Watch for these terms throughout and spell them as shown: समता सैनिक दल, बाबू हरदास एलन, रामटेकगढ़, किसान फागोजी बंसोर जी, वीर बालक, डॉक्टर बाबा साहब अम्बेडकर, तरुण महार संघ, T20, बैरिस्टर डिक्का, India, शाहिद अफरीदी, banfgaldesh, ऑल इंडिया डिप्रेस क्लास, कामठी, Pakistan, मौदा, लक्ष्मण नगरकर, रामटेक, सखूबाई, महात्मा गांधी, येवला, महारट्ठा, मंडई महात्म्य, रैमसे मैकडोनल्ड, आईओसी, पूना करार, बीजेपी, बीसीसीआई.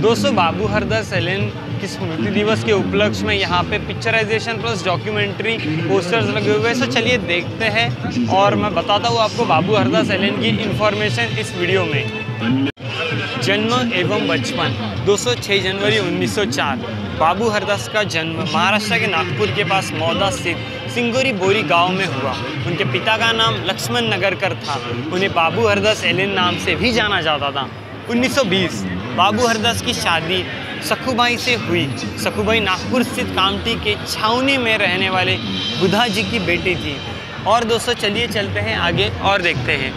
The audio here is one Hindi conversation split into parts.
दोस्तों, बाबू हरदास एलन की स्मृति दिवस के उपलक्ष्य में यहाँ पे पिक्चराइजेशन प्लस डॉक्यूमेंट्री पोस्टर्स लगे हुए हैं। सो चलिए देखते हैं और मैं बताता हूँ आपको बाबू हरदास एलन की इन्फॉर्मेशन इस वीडियो में। जन्म एवं बचपन। 206 जनवरी 1904 बाबू हरदास का जन्म महाराष्ट्र के नागपुर के पास मौदा स्थित सिंगोरी बोरी गांव में हुआ। उनके पिता का नाम लक्ष्मण नगरकर था। उन्हें बाबू हरदास एलन नाम से भी जाना जाता था। 1920 बाबू हरदास की शादी सखूबाई से हुई। सखूबाई नागपुर स्थित कामटी के छावनी में रहने वाले बुधा जी की बेटी थी। और दोस्तों चलिए चलते हैं आगे और देखते हैं।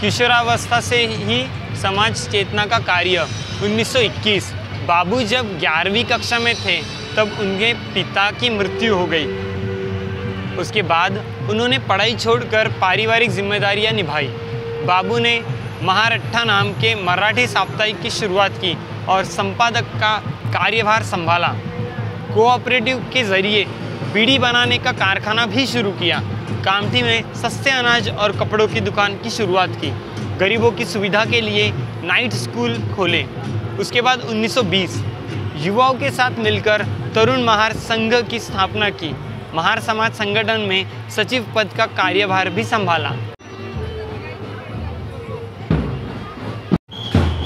किशोरावस्था से ही समाज चेतना का कार्य। 1921 बाबू जब 11वीं कक्षा में थे तब उनके पिता की मृत्यु हो गई। उसके बाद उन्होंने पढ़ाई छोड़कर पारिवारिक जिम्मेदारियां निभाई। बाबू ने महारट्ठा नाम के मराठी साप्ताहिक की शुरुआत की और संपादक का कार्यभार संभाला। कोऑपरेटिव के जरिए बीड़ी बनाने का कारखाना भी शुरू किया। कामठी में सस्ते अनाज और कपड़ों की दुकान की शुरुआत की। गरीबों की सुविधा के लिए नाइट स्कूल खोले। उसके बाद 1920 युवाओं के साथ मिलकर तरुण महार संघ की स्थापना की। महार समाज संगठन में सचिव पद का कार्यभार भी संभाला।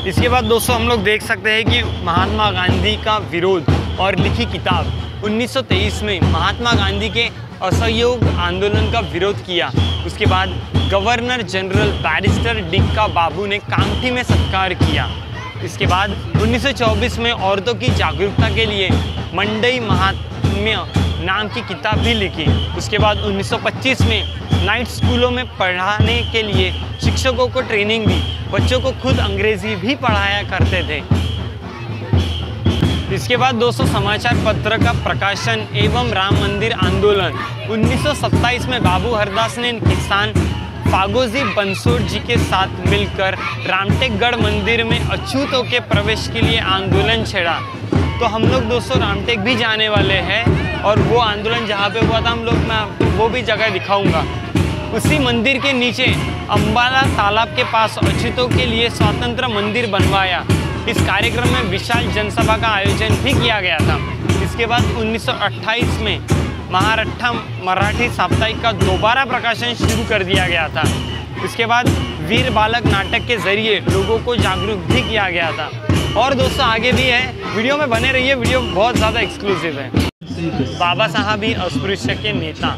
इसके बाद दोस्तों हम लोग देख सकते हैं कि महात्मा गांधी का विरोध और लिखी किताब। 1923 में महात्मा गांधी के असहयोग आंदोलन का विरोध किया। उसके बाद गवर्नर जनरल बैरिस्टर डिक्का बाबू ने कामठी में सत्कार किया। इसके बाद 1924 में औरतों की जागरूकता के लिए मंडई महात्म्य नाम की किताब भी लिखी। उसके बाद 1925 में नाइट स्कूलों में पढ़ाने के लिए शिक्षकों को ट्रेनिंग दी। बच्चों को खुद अंग्रेजी भी पढ़ाया करते थे। इसके बाद दोस्तों समाचार पत्र का प्रकाशन एवं राम मंदिर आंदोलन। 1927 में बाबू हरदास ने किसान फागोजी बंसोर जी के साथ मिलकर रामटेकगढ़ मंदिर में अछूतों के प्रवेश के लिए आंदोलन छेड़ा। तो हम लोग दोस्तों रामटेक भी जाने वाले हैं और वो आंदोलन जहाँ पे हुआ था हम लोग, मैं आपको वो भी जगह दिखाऊंगा। उसी मंदिर के नीचे अम्बाला तालाब के पास अछूतों के लिए स्वतंत्र मंदिर बनवाया। इस कार्यक्रम में विशाल जनसभा का आयोजन भी किया गया था। इसके बाद 1928 में महारट्ठा मराठी साप्ताहिक का दोबारा प्रकाशन शुरू कर दिया गया था। इसके बाद वीर बालक नाटक के जरिए लोगों को जागरूक भी किया गया था। और दोस्तों आगे भी है, वीडियो में बने रहिए, वीडियो बहुत ज़्यादा एक्सक्लूसिव है। बाबा साहब अस्पृश्य के नेता।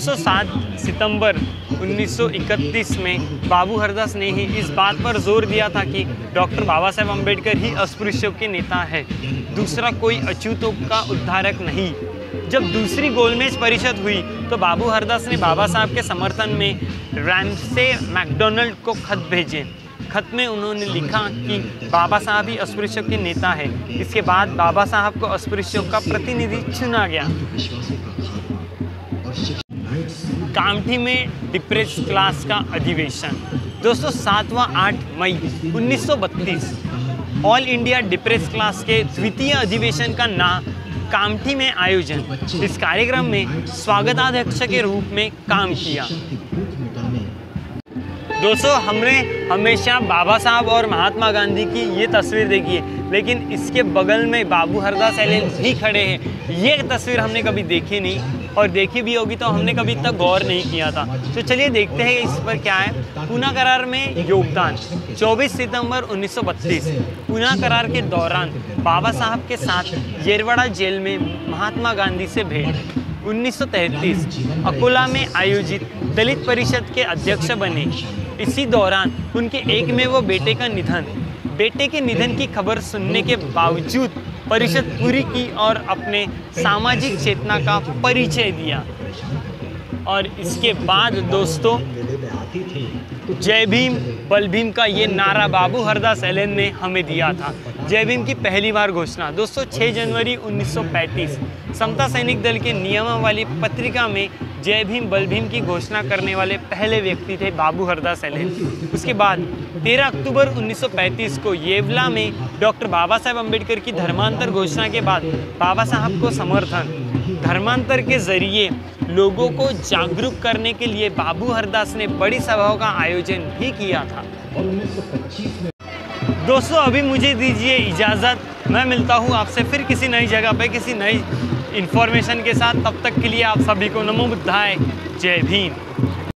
7 सितंबर 1931 में बाबू हरदास ने ही इस बात पर जोर दिया था कि डॉक्टर बाबा साहब अम्बेडकर ही अस्पृश्यों के नेता है, दूसरा कोई अछूतों का उद्धारक नहीं। जब दूसरी गोलमेज परिषद हुई तो बाबू हरदास ने बाबा साहब के समर्थन में रैमसे मैकडोनल्ड को खत भेजे। खत में उन्होंने लिखा कि बाबा साहब ही अस्पृश्यों के नेता है। इसके बाद बाबा साहब को अस्पृश्यों का प्रतिनिधि चुना गया। कामठी में डिप्रेस क्लास का अधिवेशन। दोस्तों 7 व 8 मई 1932 ऑल इंडिया डिप्रेस क्लास के द्वितीय अधिवेशन का कामठी में आयोजन। इस कार्यक्रम में स्वागताध्यक्ष के रूप में काम किया। दोस्तों हमने हमेशा बाबा साहब और महात्मा गांधी की ये तस्वीर देखी है, लेकिन इसके बगल में बाबू हरदास एलन भी खड़े हैं। ये तस्वीर हमने कभी देखी नहीं, और देखी भी होगी तो हमने कभी तक गौर नहीं किया था। तो चलिए देखते हैं इस पर क्या है। पूना करार में योगदान। 24 सितंबर 1932 पूना करार के दौरान बाबा साहब के साथ येरवड़ा जेल में महात्मा गांधी से भेंट। 1933 अकोला में आयोजित दलित परिषद के अध्यक्ष बने। इसी दौरान उनके एकमेव बेटे का निधन। बेटे के निधन की खबर सुनने के बावजूद परिषद पूरी की और अपने सामाजिक चेतना का परिचय दिया। और इसके बाद दोस्तों जय भीम बल भीम का ये नारा बाबू हरदास एलन ने हमें दिया था। जय भीम की पहली बार घोषणा दोस्तों 6 जनवरी 1935 समता सैनिक दल के नियमावली पत्रिका में जय भीम बल भीम की घोषणा करने वाले पहले व्यक्ति थे बाबू हरदास एलन। उसके बाद 13 अक्टूबर 1935 को येवला में डॉक्टर बाबा साहब अम्बेडकर की धर्मांतर घोषणा के बाद बाबा साहब को समर्थन। धर्मांतर के जरिए लोगों को जागरूक करने के लिए बाबू हरदास ने बड़ी सभाओं का आयोजन भी किया था। दोस्तों अभी मुझे दीजिए इजाज़त, मैं मिलता हूँ आपसे फिर किसी नई जगह पे किसी नई इन्फॉर्मेशन के साथ। तब तक के लिए आप सभी को नमो बुद्धाय, जय भीम।